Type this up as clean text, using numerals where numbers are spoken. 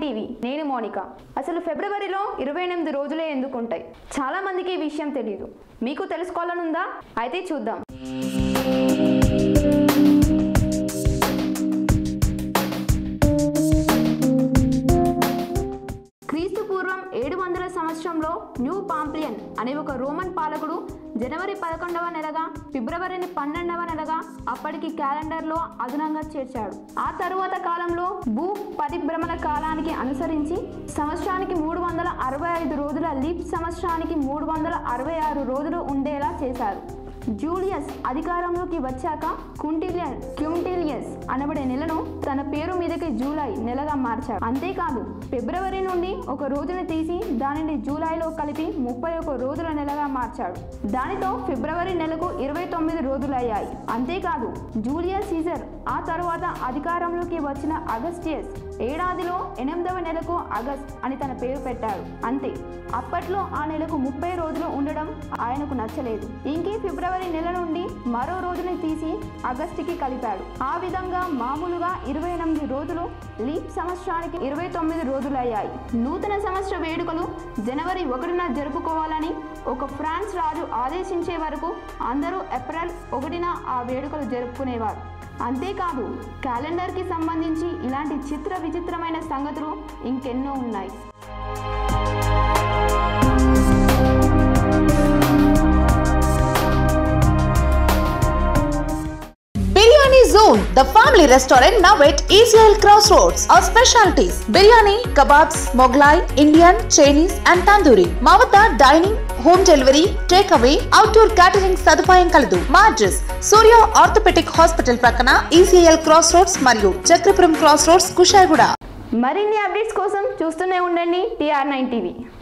TV నేను మోనిక. అసలు ఫిబ్రవరిలో 28 రోజులే ఎందుకు ఉంటాయి? చాలా మందికి ఈ విషయం తెలియదు. మీకు తెలుసుకోవాలని ఉందా? అయితే చూద్దాం. క్రీస్తు పూర్వం 700 సంవత్సరంలో న్యూ పాంప్లియన్ అనే ఒక రోమన్ పాలకుడు జనవరి 11వ నెలగా ఫిబ్రవరిని 12వ నెలగా అప్పటికి క్యాలెండర్లో అదనంగా చేర్చాడు. ఆ తరువాత కాలంలో భూ పరిభ్రమణ కాలానికి అనుసరించి సంవత్సరానికి 365 రోజుల లీప్ సంవత్సరానికి 366 రోజులు ఉండేలా చేశారు. జూలియస్ అధికారంలోకి వచ్చాక క్యూంటిలియస్ అనబడే నెలను తన పేరు మీదకి జూలై నెలగా మార్చాడు. అంతేకాదు ఫిబ్రవరి నుండి ఒక రోజును తీసి దానిని జూలైలో కలిపి 31 రోజుల నెలగా మార్చాడు. దానితో ఫిబ్రవరి నెలకు 29 రోజులయ్యాయి. అంతేకాదు జూలియస్ సీజర్ ఆ తర్వాత అధికారంలోకి వచ్చిన అగస్టియస్ ఏడాదిలో 8వ నెలకు ఆగస్ట్ అని తన పేరు పెట్టాడు. అంతే అప్పట్లో ఆ నెలకు 30 రోజులు ఉండడం ఆయనకు నచ్చలేదు. ఇంకే ఫిబ్రవరి నెల నుండి మరో రోజుని తీసి ఆగస్టుకి కలిపాడు. ఆ విధంగా మామూలుగా 28 రోజులు లీప్ సంవత్సరానికి 29 రోజులయ్యాయి. నూతన సంవత్సర వేడుకలు జనవరి 1న జరుపుకోవాలని ఒక ఫ్రాన్స్ రాజు ఆదేశించే వరకు అందరూ ఏప్రిల్ 1న ఆ వేడుకలు జరుపుకునేవారు. అంతేకాదు క్యాలెండర్కి సంబంధించి ఇలాంటి చిత్ర విచిత్రమైన సంగతులు ఇంకెన్నో ఉన్నాయి. Zone, the family restaurant now at ECL Crossroads. Our specialties: biryani, kebabs, Moglai, Indian, Chinese, and tandoori. Mavata dining, home delivery, takeaway, outdoor catering sadupayam kaladu. Ma address: Surya Orthopedic Hospital prakana ECL Crossroads Mariyu Chakrapuram Crossroads Kushalguda. Marini updates kosam chustune undandi TR9 TV.